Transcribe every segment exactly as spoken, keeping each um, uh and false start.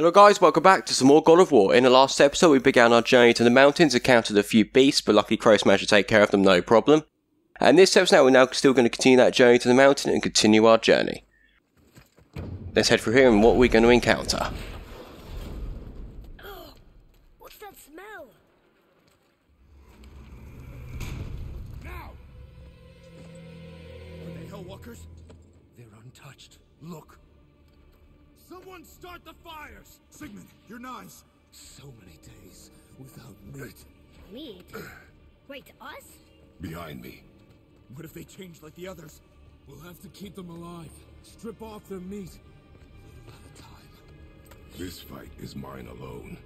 Hello guys, welcome back to some more God of War. In the last episode we began our journey to the mountains, encountered a few beasts, but luckily Kratos managed to take care of them, no problem. And this episode now, we're now still going to continue that journey to the mountain and continue our journey. Let's head through here and what we're going to encounter. Oh, what's that smell? Now! Are they hellwalkers? They're untouched. Look. Someone start the fires! Sigmund, your knives! So many days without meat. Meat? Wait, us? Behind me. What if they change like the others? We'll have to keep them alive. Strip off their meat. A little at a time. This fight is mine alone.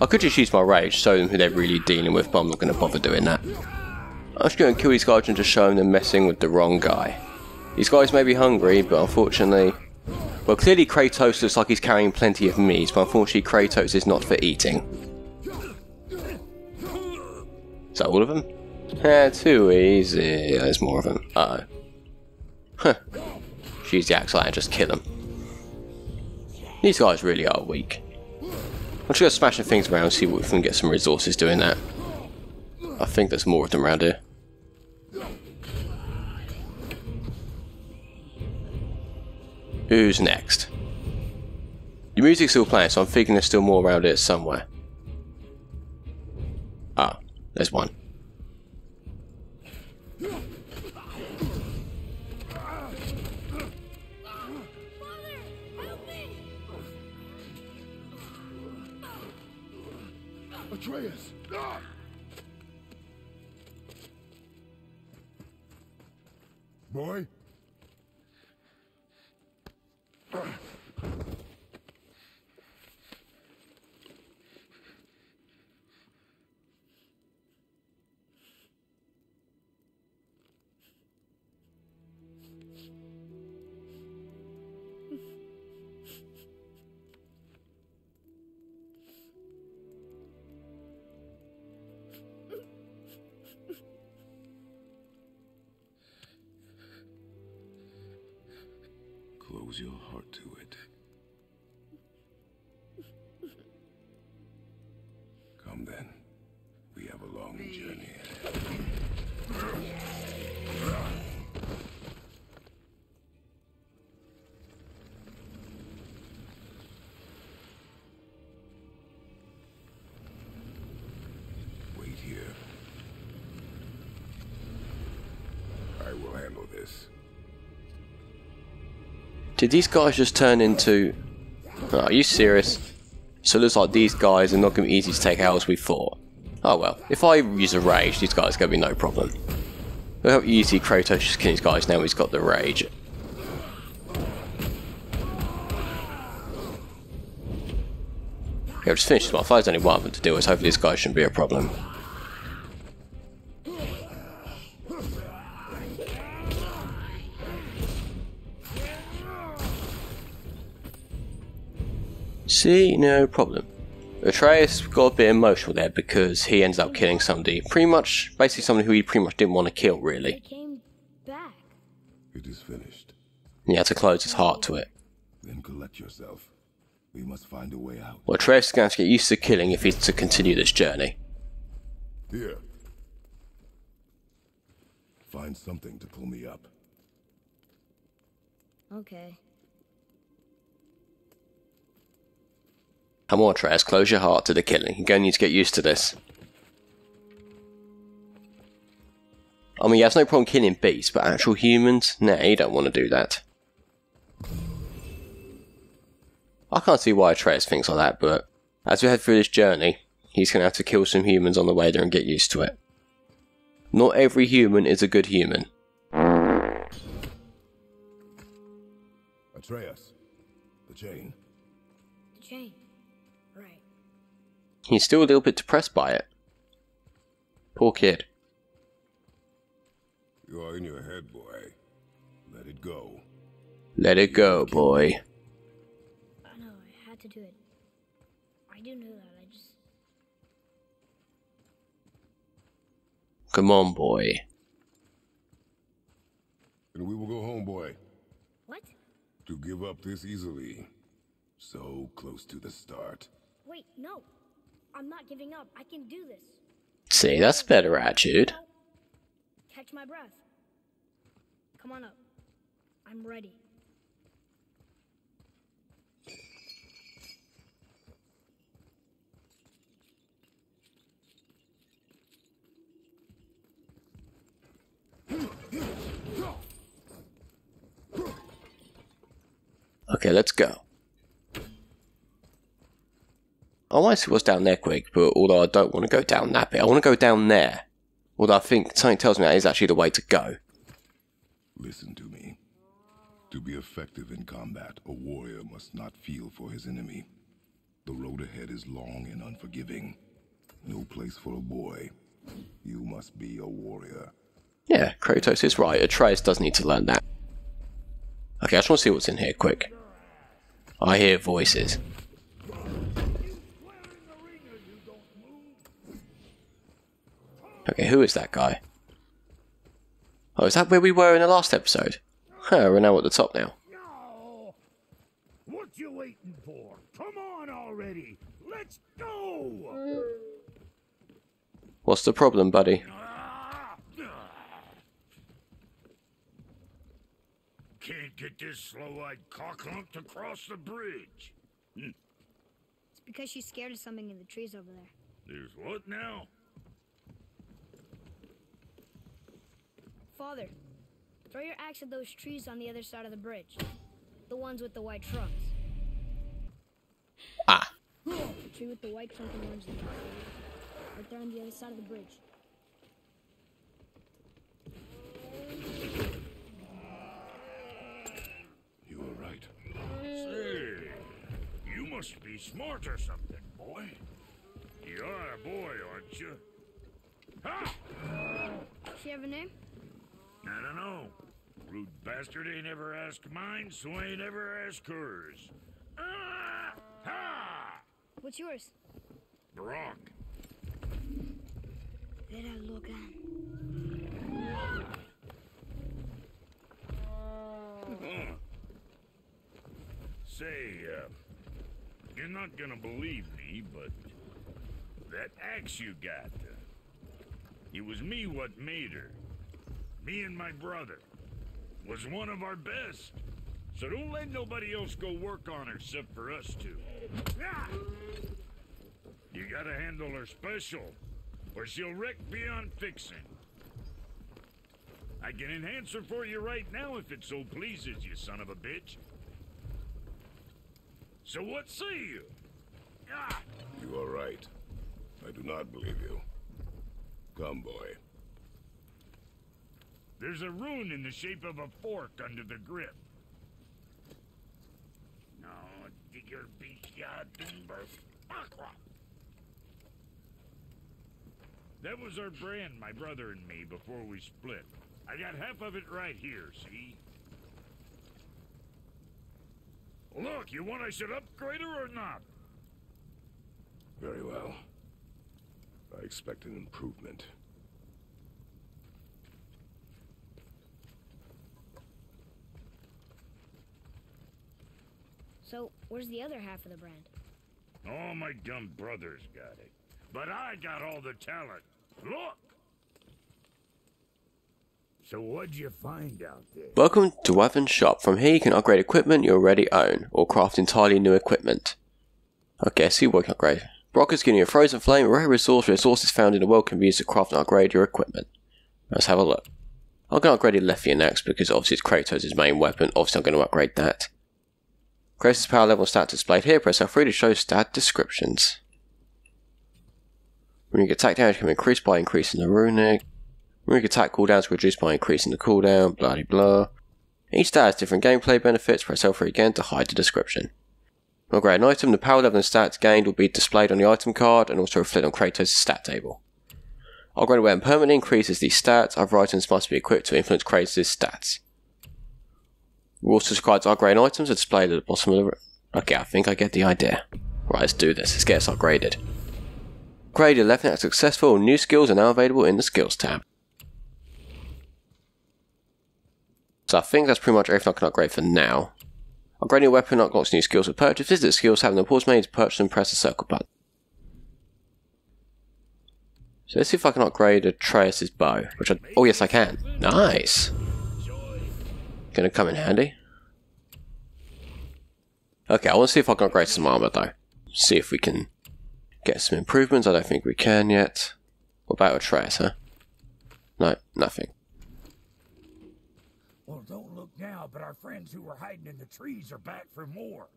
I could just use my rage, show them who they're really dealing with, but I'm not going to bother doing that. I'm just going to kill these guys and just show them they're messing with the wrong guy. These guys may be hungry, but unfortunately... Well, clearly Kratos looks like he's carrying plenty of meat, but unfortunately Kratos is not for eating. Is that all of them? Yeah, too easy. There's more of them. Uh-oh. Huh. Just use the axe like and just kill them. These guys really are weak. I'm just going to smash the things around and see if we can get some resources doing that. I think there's more of them around here. Who's next? Your music's still playing, so I'm thinking there's still more around it somewhere. Ah, there's one. Father, help me! Atreus! Ah! Boy? Close your heart to it. Come then. We have a long journey ahead. Wait here. I will handle this. Did these guys just turn into... Oh, are you serious? So it looks like these guys are not going to be easy to take out as we thought. Oh well, if I use a rage, these guys are going to be no problem. Look how easy Kratos just kills these guys now he's got the rage. Okay, I'll just finish this one. There's only one of them to deal with, so hopefully this guy shouldn't be a problem. See, no problem. Atreus got a bit emotional there because he ends up killing somebody, pretty much, basically somebody who he pretty much didn't want to kill, really. It came back. It is finished. And he had to close his heart to it. Then collect yourself. We must find a way out. Well, Atreus is going to get used to killing if he's to continue this journey. Here. Find something to pull me up. Okay. Come on, Atreus, close your heart to the killing. You're going to need to get used to this. I mean, he has no problem killing beasts, but actual humans? Nah, you don't want to do that. I can't see why Atreus thinks like that, but as we head through this journey, he's going to have to kill some humans on the way there and get used to it. Not every human is a good human. Atreus, the chain. The chain. He's still a little bit depressed by it. Poor kid. You are in your head, boy. Let it go. Let it go, boy. I know, I had to do it. I do know that, I just... Come on, boy. And we will go home, boy. What? to give up this easily. So close to the start. Wait, no. I'm not giving up. I can do this. See, that's better attitude. Catch my breath. Come on up. I'm ready. Okay, let's go. I want to see what's down there quick, but although I don't want to go down that bit, I want to go down there. Although I think something tells me that is actually the way to go. Listen to me. To be effective in combat, a warrior must not feel for his enemy. The road ahead is long and unforgiving. No place for a boy. You must be a warrior. Yeah, Kratos is right. Atreus does need to learn that. Okay, I just want to see what's in here quick. I hear voices. Okay, who is that guy? Oh, is that where we were in the last episode? Huh, we're now at the top now. No. What you waiting for? Come on already. Let's go. What's the problem, buddy? Can't get this slow-eyed cockhunk to cross the bridge. Hm. It's because she's scared of something in the trees over there. There's what now? Father, throw your axe at those trees on the other side of the bridge. The ones with the white trunks. Ah. The tree with the white trunk and orange leaves. Right there on the other side of the bridge. You were right. Say, you must be smart or something, boy. You are a boy, aren't you? Ha! Does she have a name? I don't know. Rude bastard ain't ever asked mine, so ain't ever asked hers. Ah! Ha! What's yours? Brock. Let her look at. Huh. Say, uh, you're not gonna believe me, but that axe you got, uh, it was me what made her. Me and my brother was one of our best, so don't let nobody else go work on her except for us two. Ah! You gotta handle her special, or she'll wreck beyond fixing. I can enhance her for you right now if it so pleases you, son of a bitch. So what say you? Ah! You are right. I do not believe you. Come, boy. There's a rune in the shape of a fork under the grip. No, digger beachya dumber aqua. That was our brand, my brother and me, before we split. I got half of it right here, see? Look, you want I should upgrade her or not? Very well. I expect an improvement. So, where's the other half of the brand? All my dumb brothers got it. But I got all the talent. Look! So what'd you find out there? Welcome to Weapons Shop. From here you can upgrade equipment you already own, or craft entirely new equipment. Okay, I see what can upgrade. Brock is giving you a frozen flame, a rare resource, resources found in the world can be used to craft and upgrade your equipment. Let's have a look. I'm going to upgrade the Leviathan axe because obviously it's Kratos' main weapon. Obviously I'm going to upgrade that. Kratos' power level stat displayed here. Press L three to show stat descriptions. Runic attack damage can be increased by increasing the runic. Runic attack cooldowns reduced by increasing the cooldown. Blah de blah. Each stat has different gameplay benefits. Press L three again to hide the description. When upgrade an item, the power level and stats gained will be displayed on the item card and also reflected on Kratos' stat table. Upgrade weapon permanently increases the stats. Other items must be equipped to influence Kratos' stats. Rules subscribed to upgrade items are displayed at the bottom of the... Okay, I think I get the idea. Right, let's do this. Let's get us upgraded. Upgrade eleven is successful. New skills are now available in the skills tab. So I think that's pretty much everything I can upgrade for now. Upgrading a weapon unlocks new skills with purchase. Visit skills, having the pause menu to purchase and press the circle button. So let's see if I can upgrade Atreus' bow, which I... Oh yes I can. Nice! Gonna come in handy. Okay, I want to see if I can upgrade some armor though. See if we can get some improvements. I don't think we can yet. What about Atreus, huh? No, nothing. Well, don't look now, but our friends who were hiding in the trees are back for more.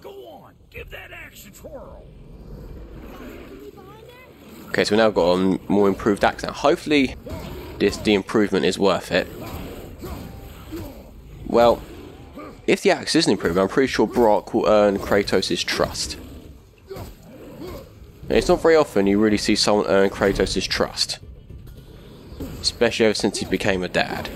Go on, give that axe a twirl. Okay, so we now got a more improved axe. Now, hopefully, this the improvement is worth it. Well, if the axe isn't improved, I'm pretty sure Brock will earn Kratos' trust. And it's not very often you really see someone earn Kratos' trust, especially ever since he became a dad.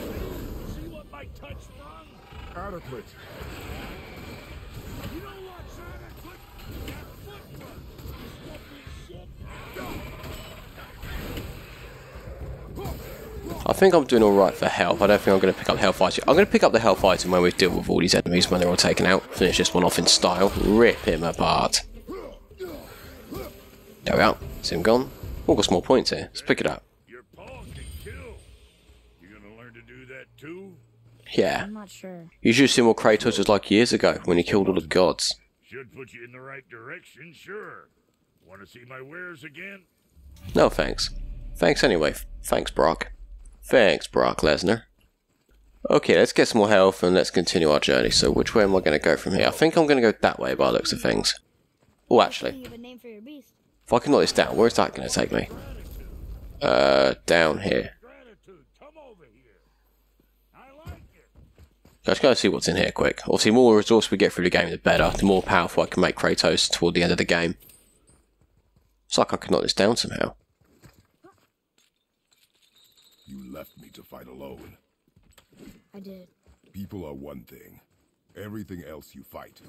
I think I'm doing alright for health. I don't think I'm going to pick up health item. I'm going to pick up the health item when we deal with all these enemies, when they're all taken out. Finish this one off in style. Rip him apart. There we are. See him gone. We've got some more points here. Let's pick it up. Your paw can kill. You're going to learn to do that too? Yeah. I'm not sure. You should have seen what Kratos was like years ago when he killed all the gods. Should put you in the right direction, sure. Want to see my wares again? No, thanks. Thanks anyway. Thanks, Brock. Thanks, Brock Lesnar. Okay, let's get some more health and let's continue our journey. So which way am I going to go from here? I think I'm going to go that way by the looks of things. Oh, actually. If I can knock this down, where's that going to take me? Uh, down here. So I just gotta see what's in here quick. Obviously, the more resources we get through the game, the better. The more powerful I can make Kratos toward the end of the game. It's like I could knock this down somehow. You left me to fight alone. I did. People are one thing. Everything else you fight.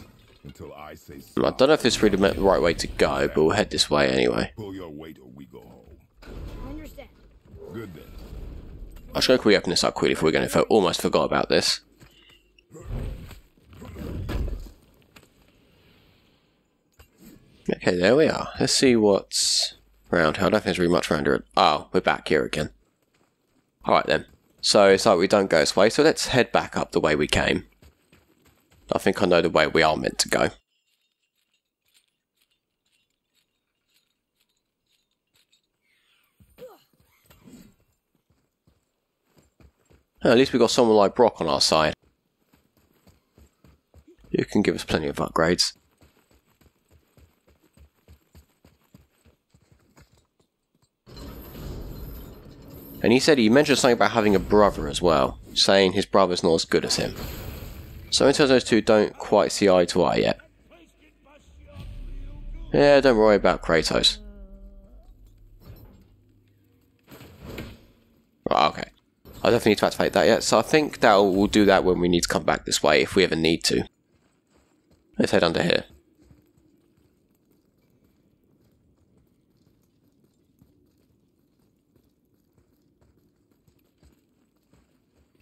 Until I say so. I don't know if this really meant the right way to go, but we'll head this way anyway. Pull your weight or we go home. I understand. Good then. I should go quickly open this up quickly if we're going to I almost forgot about this. Okay, there we are. Let's see what's around here. I don't think there's really much around here. Oh, we're back here again. Alright then. So it's like we don't go this way, so let's head back up the way we came. I think I know the way we are meant to go. Well, at least we've got someone like Brock on our side. You can give us plenty of upgrades. And he said he mentioned something about having a brother as well, saying his brother's not as good as him. So in terms of those two don't quite see eye to eye yet. Yeah, don't worry about Kratos. Right, okay. I don't think we need to activate that yet, so I think that we'll do that when we need to come back this way, if we ever need to. Let's head under here.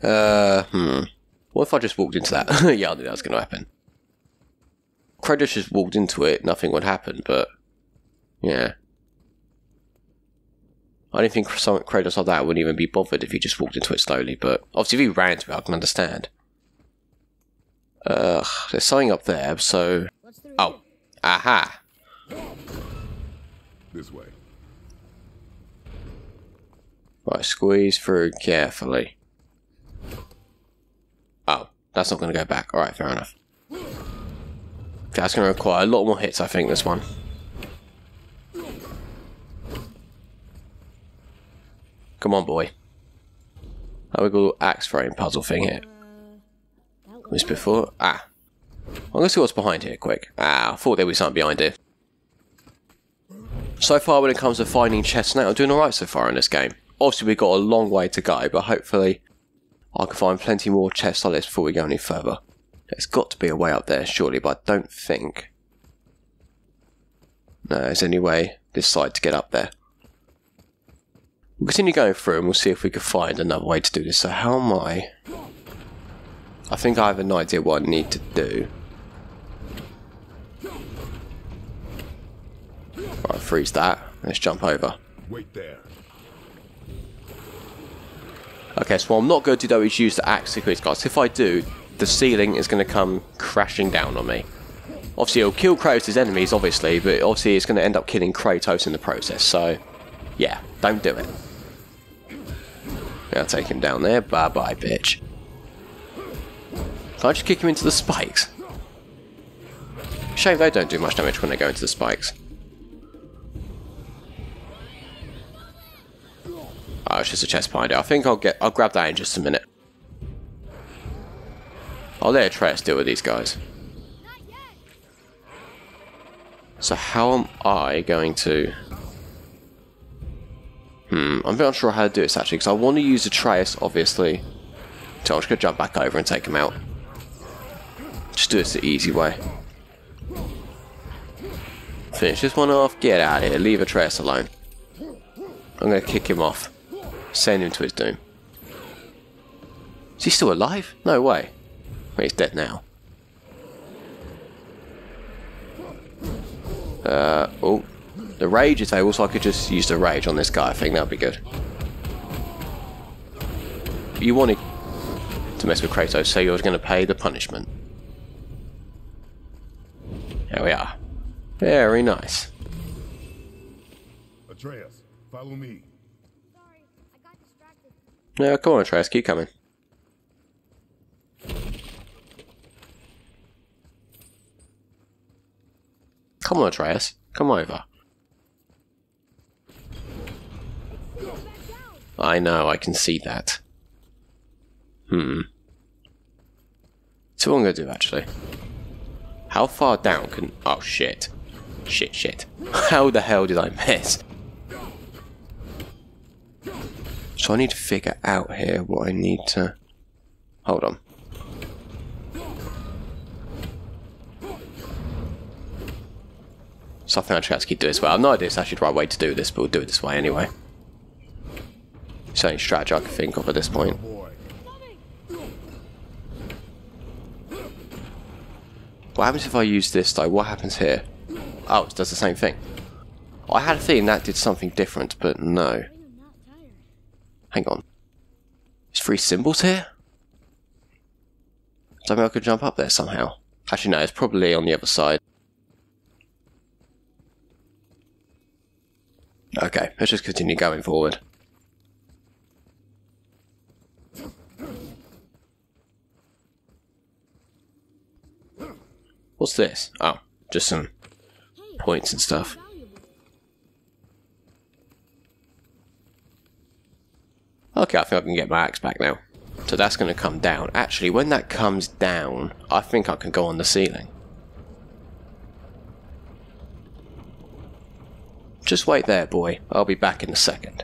Uh, hmm. What if I just walked into that? Yeah, I knew that was going to happen. Kratos just walked into it, nothing would happen, but... Yeah. I don't think some Kratos like that would even be bothered if he just walked into it slowly, but... Obviously, if he ran to it, I can understand. Ugh, there's something up there, so... Oh. Aha! This way. Right, squeeze through carefully. Oh, that's not going to go back. Alright, fair enough. That's going to require a lot more hits, I think, this one. Come on, boy. Oh, we've got a little axe throwing puzzle thing here. Missed before. Ah. I'm going to see what's behind here, quick. Ah, I thought there was something behind here. So far, when it comes to finding chests now, I'm doing alright so far in this game. Obviously, we've got a long way to go, but hopefully... I can find plenty more chests on this before we go any further. There's got to be a way up there, surely, but I don't think... No, there's any way this side to get up there. We'll continue going through and we'll see if we can find another way to do this. So how am I... I think I have an idea what I need to do. Right, freeze that. Let's jump over. Wait there. Okay, so what I'm not going to do though is use the axe to quiz guys. If I do, the ceiling is going to come crashing down on me. Obviously, it'll kill Kratos' enemies, obviously, but obviously it's going to end up killing Kratos in the process. So, yeah, don't do it. I'll take him down there. Bye-bye, bitch. Can I just kick him into the spikes? Shame they don't do much damage when they go into the spikes. Oh, it's just a chest behind it. I think I'll get. I'll grab that in just a minute. I'll let Atreus deal with these guys. So how am I going to? Hmm, I'm not sure how to do this actually, because I want to use Atreus, obviously. So I'm just going to jump back over and take him out. Just do this the easy way. Finish this one off. Get out of here. Leave Atreus alone. I'm going to kick him off. Send him to his doom. Is he still alive? No way. Wait, he's dead now. Uh, oh. The rage is able, so I could just use the rage on this guy. I think that would be good. You wanted to mess with Kratos, so you're going to pay the punishment. There we are. Very nice. Atreus, follow me. Sorry, I got distracted. Yeah, come on, Atreus, keep coming. Come on, Atreus, come over. I know, I can see that. Hmm. So what I'm going to do, actually. How far down can... Oh, shit. Shit, shit. How the hell did I miss? So I need to figure out here what I need to... Hold on. Something I should actually do this way. I have no idea if it's actually the right way to do this, but we'll do it this way anyway. It's the only strategy I can think of at this point. What happens if I use this though? What happens here? Oh, it does the same thing. I had a feeling that did something different, but no. Hang on. There's three symbols here? So maybe I could jump up there somehow. Actually no, it's probably on the other side. Okay, let's just continue going forward. What's this? Oh, just some points and stuff. Okay, I think I can get my axe back now. So that's going to come down. Actually, when that comes down, I think I can go on the ceiling. Just wait there, boy. I'll be back in a second.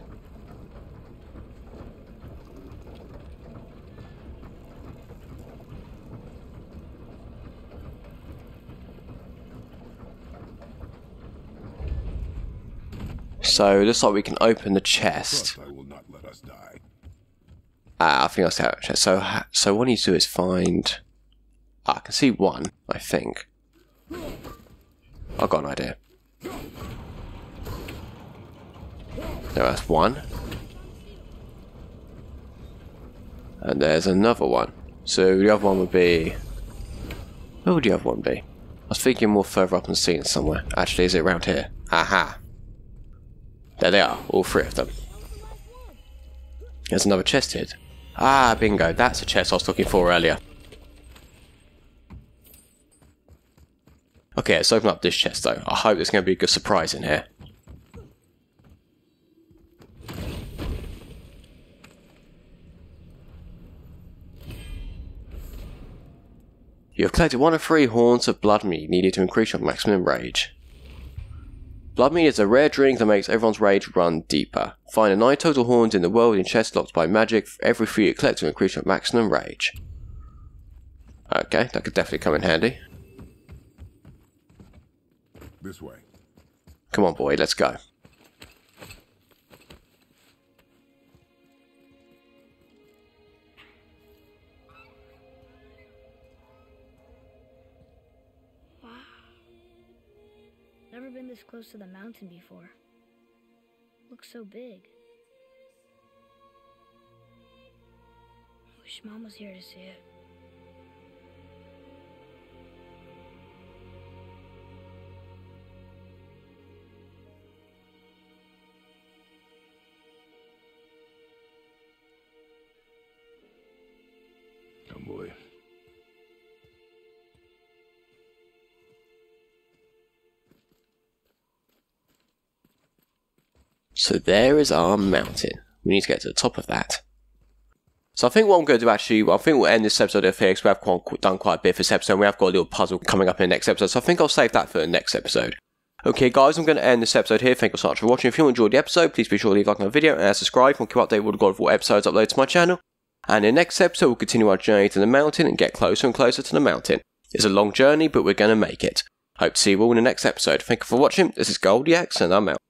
So it looks like we can open the chest. Ah, I think that's the chest. So, so what I need to do is find... Ah, I can see one, I think. I've got an idea. There's one. And there's another one. So the other one would be... Where would the other one be? I was thinking more further up and seeing it somewhere. Actually, is it around here? Aha! There they are, all three of them. There's another chest here. Ah, bingo, that's a chest I was looking for earlier. Okay, let's open up this chest though. I hope there's going to be a good surprise in here. You have collected one of three horns of blood mead needed to increase your maximum rage. Blood mead is a rare drink that makes everyone's rage run deeper. Find the nine total horns in the world in chests locked by magic. Every three you collect will increase your maximum rage. Okay, that could definitely come in handy. This way. Come on, boy, let's go. close to the mountain before. Looks so big. I wish Mom was here to see it. Oh boy. So there is our mountain. We need to get to the top of that. So I think what I'm going to do actually, I think we'll end this episode of here because we have quite, done quite a bit for this episode and we have got a little puzzle coming up in the next episode, so I think I'll save that for the next episode. Okay guys, I'm going to end this episode here. Thank you so much for watching. If you enjoyed the episode, please be sure to leave a like on the video and subscribe. We'll keep updated with all the God of War episodes uploaded to my channel. And in the next episode, we'll continue our journey to the mountain and get closer and closer to the mountain. It's a long journey, but we're going to make it. Hope to see you all in the next episode. Thank you for watching. This is Goldiax and I'm out.